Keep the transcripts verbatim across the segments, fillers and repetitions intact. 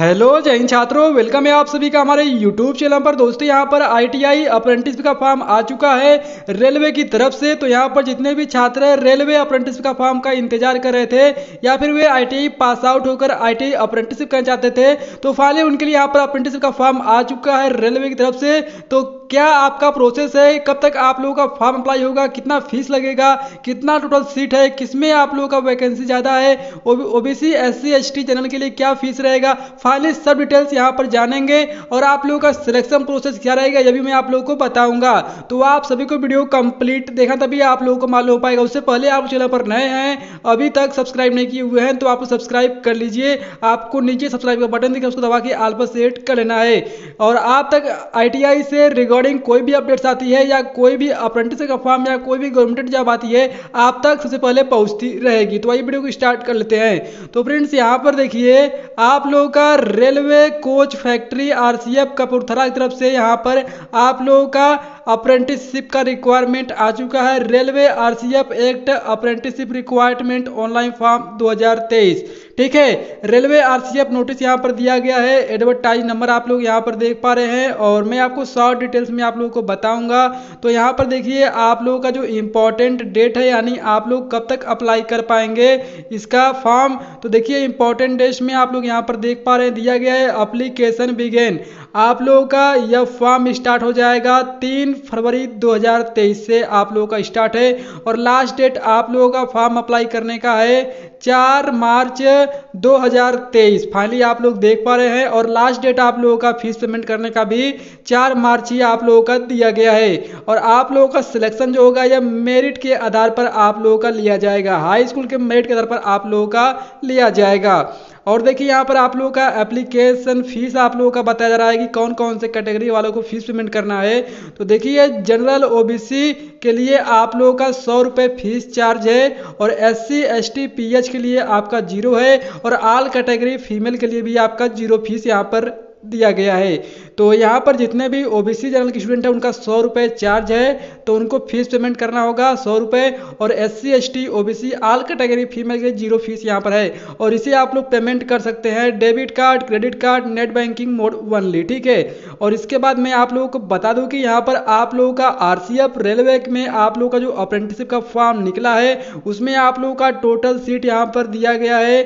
Hello जय हिंद छात्रों, welcome है आप सभी का हमारे यूट्यूब चैनल पर। दोस्तों यहां पर आईटीआई अप्रेंटिसशिप का फॉर्म आ चुका है रेलवे की तरफ से। तो यहां पर जितने भी छात्र रेलवे अप्रेंटिसशिप का फॉर्म का इंतजार कर रहे थे या फिर वे आईटीआई पास आउट होकर आईटीआई अप्रेंटिसशिप करना चाहते थे, तो फाइनली उनके लिए यहाँ पर अप्रेंटिसशिप का फॉर्म आ चुका है रेलवे की तरफ से। तो क्या आपका प्रोसेस है, कब तक आप लोगों का फॉर्म अप्लाई होगा, कितना फीस लगेगा, कितना टोटल सीट है, किसमें आप लोगों का वैकेंसी ज़्यादा है, ओबीसी एससी एसटी जनरल के लिए क्या फीस रहेगा, फाइनली सब डिटेल्स यहां पर जानेंगे। और आप लोगों का सिलेक्शन प्रोसेस क्या रहेगा ये भी मैं आप लोगों को बताऊंगा। तो आप सभी को वीडियो कंप्लीट देखना, तभी आप लोगों को मालूम हो पाएगा। उससे पहले आप चैनल पर नए हैं, अभी तक सब्सक्राइब नहीं किए हुए हैं तो आप सब्सक्राइब कर लीजिए। आपको नीचे सब्सक्राइब का बटन दिखे, उसको दबा के ऑल पर सेट कर लेना है। और आप तक आईटीआई से कोई भी अपडेट्स आती है या कोई भी अप्रेंटिसशिप का फॉर्म या कोई भी गवर्नमेंट जॉब आती है, आप तक सबसे पहले पहुंचती रहेगी। तो आइए वीडियो को स्टार्ट कर लेते हैं। तो फ्रेंड्स यहां पर देखिए, आप लोगों का railway coach factory RCF Kapurthala की तरफ से यहां पर आप लोगों का अप्रेंटिसशिप का रिक्वायरमेंट आ चुका है। Railway RCF act apprenticeship requirement online form दो हज़ार तेईस, ठीक है। रेलवे आरसीएफ नोटिस यहां पर दिया गया है, एडवर्टाइज नंबर आप लोग यहां पर देख पा रहे हैं और मैं आपको शॉर्ट डिटेल्स में आप लोगों को बताऊंगा। तो यहां पर देखिए आप लोगों का जो इम्पोर्टेंट डेट है, यानी आप लोग कब तक अप्लाई कर पाएंगे इसका फॉर्म। तो देखिए इम्पोर्टेंट डेट में आप लोग यहाँ पर देख पा रहे हैं दिया गया है, अप्लीकेशन बिगेन। आप लोगों का यह फॉर्म स्टार्ट हो जाएगा तीन फरवरी दो हज़ार तेईस से आप लोगों का स्टार्ट है। और लास्ट डेट आप लोगों का फॉर्म अप्लाई करने का है चार मार्च दो हज़ार तेईस। फाइनली आप लोग देख पा रहे हैं। और लास्ट डेट आप लोगों का फीस पेमेंट करने का भी चार मार्च ही आप लोगों का दिया गया है। और आप लोगों का सिलेक्शन जो होगा यह मेरिट के आधार पर आप लोगों का लिया जाएगा, हाई स्कूल के मेरिट के आधार पर आप लोगों का लिया जाएगा। और देखिए यहाँ पर आप लोगों का एप्लीकेशन फीस आप लोगों का बताया जा रहा है कि कौन कौन से कैटेगरी वालों को फीस पेमेंट करना है। तो देखिए जनरल ओबीसी के लिए आप लोगों का सौ रुपये फीस चार्ज है, और एससी एसटी पीएच के लिए आपका जीरो है, और आल कैटेगरी फीमेल के लिए भी आपका जीरो फीस यहाँ पर दिया गया है। तो यहाँ पर जितने भी ओबीसी जनरल के स्टूडेंट हैं उनका सौ रुपये चार्ज है, तो उनको फीस पेमेंट करना होगा सौ रुपये। और SC ST OBC all category female के जीरो फीस यहाँ पर है। और इसे आप लोग पेमेंट कर सकते हैं debit card, credit card, net banking mode only, ठीक है। और इसके बाद मैं आप लोगों को बता दूँ कि यहाँ पर आप लोगों का आरसीएफ रेलवे में आप लोगों का जो अप्रेंटिसशिप का फॉर्म निकला है उसमें आप लोगों का टोटल सीट यहाँ पर दिया गया है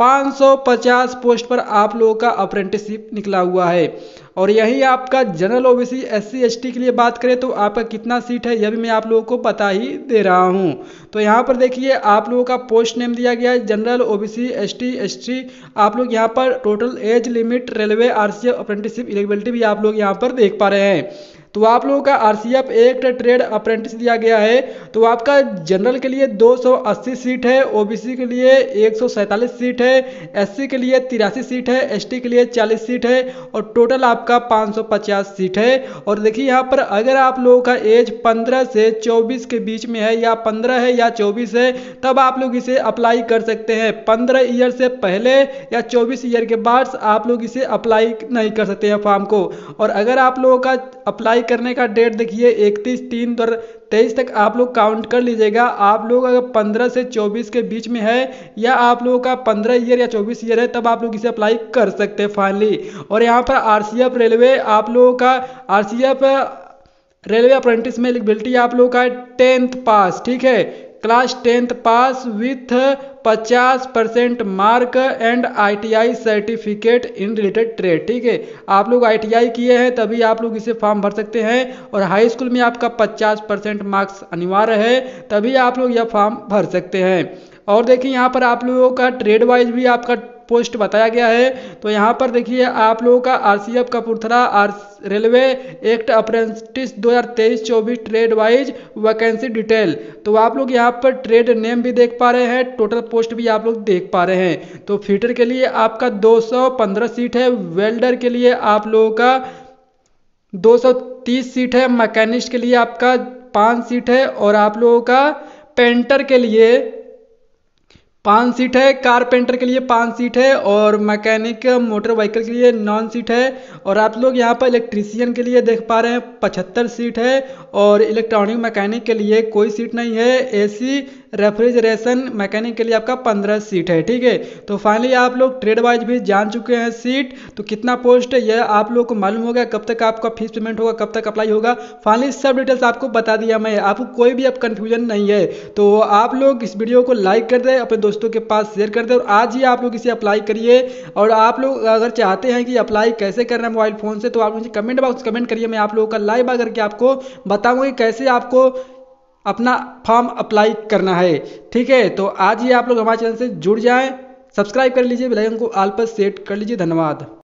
पाँच सौ पचास पोस्ट पर आप लोगों का अप्रेंटिसशिप निकला हुआ है। और यही आपका जनरल ओबीसी एससी एसटी के लिए बात करें तो आपका कितना सीट है यह भी मैं आप लोगों को बता ही दे रहा हूं। तो यहां पर देखिए आप लोगों का पोस्ट नेम दिया गया है जनरल ओबीसी एसटी एसटी। आप लोग यहां पर total age limit railway RCF apprenticeship eligibility भी आप लोग यहां पर देख पा रहे हैं। तो आप लोगों का आरसीएफ एक्ट ट्रेड अप्रेंटिस दिया गया है। तो आपका जनरल के लिए दो सौ अस्सी सीट है, ओबीसी के लिए एक सौ सैंतालीस सीट है, एससी के लिए तिरासी सीट है, एसटी के लिए चालीस सीट है, और टोटल आपका पाँच सौ पचास सीट है। और देखिए यहाँ पर अगर आप लोगों का एज पंद्रह से चौबीस के बीच में है, या पंद्रह है या चौबीस है, तब आप लोग इसे अप्लाई कर सकते हैं। पंद्रह ईयर से पहले या चौबीस ईयर के बाद आप लोग इसे अप्लाई नहीं कर सकते हैं फॉर्म को। और अगर आप लोगों का अप्लाई करने का डेट देखिए इकतीस तीन दो तेईस तक आप लोग काउंट कर लीजिएगा। आप लोग अगर पंद्रह से चौबीस के बीच में है या आप लोगों का पंद्रह ईयर या चौबीस ईयर है, तब आप लोग इसे अप्लाई कर सकते हैं फाइनली। और यहाँ पर आरसीएफ रेलवे आप लोगों का आरसीएफ रेलवे अप्रेंटिस में एलिजिबिलिटी आप लोगों का टेंथ पास, ठीक है, क्लास टेंथ पास विथ पचास percent mark and ITI certificate in related trade, ठीक है। आप लोग आईटीआई किए हैं तभी आप लोग इसे फॉर्म भर सकते हैं। और हाई स्कूल में आपका पचास परसेंट मार्क्स अनिवार्य है, तभी आप लोग यह फॉर्म भर सकते हैं। और देखिए यहाँ पर आप लोगों का ट्रेड वाइज भी आपका पोस्ट बताया गया है। तो यहाँ पर देखिए आप लोगों का आरसीएफ कपूरथला आर रेलवे एक्ट अप्रेंटिस दो हज़ार तेईस चौबीस ट्रेड वाइज वैकेंसी डिटेल। तो आप लोग यहाँ पर ट्रेड नेम भी देख पा रहे हैं, टोटल पोस्ट भी आप लोग देख पा रहे हैं। तो फिटर के लिए आपका दो सौ पंद्रह सीट है, वेल्डर के लिए आप लोगों का दो सौ तीस सीट है, मैकेनिस्ट के लिए आपका पाँच सीट है, और आप लोगों का पेंटर के लिए पाँच सीट है, कारपेंटर के लिए पाँच सीट है, और मैकेनिक मोटर व्हीकल के लिए नॉन सीट है। और आप लोग यहाँ पर इलेक्ट्रिशियन के लिए देख पा रहे हैं पचहत्तर सीट है, और इलेक्ट्रॉनिक मैकेनिक के लिए कोई सीट नहीं है। एसी रेफ्रिजरेशन मैकेनिक के लिए आपका पंद्रह सीट है। ठीक है, तो फाइनली आप लोग ट्रेड वाइज भी जान चुके हैं सीट तो कितना पोस्ट है यह आप लोग को मालूम होगा, कब तक आपका फीस पेमेंट होगा, कब तक अप्लाई होगा। फाइनली सब डिटेल्स आपको बता दिया मैं, आपको कोई भी अब कन्फ्यूजन नहीं है। तो आप लोग इस वीडियो को लाइक कर दें, अपने दोस्तों के पास शेयर कर दें और आज ही आप लोग इसे अप्लाई करिए। और आप लोग अगर चाहते हैं कि अप्लाई कैसे करना है मोबाइल फ़ोन से तो आप मुझे कमेंट बॉक्स कमेंट करिए, मैं आप लोगों का लाइव आकर के आपको बताऊंगा कि कैसे आपको अपना फॉर्म अप्लाई करना है। ठीक है, तो आज ही आप लोग हमारे चैनल से जुड़ जाएं, सब्सक्राइब कर लीजिए, बेल आइकन को ऑल पर सेट कर लीजिए। धन्यवाद।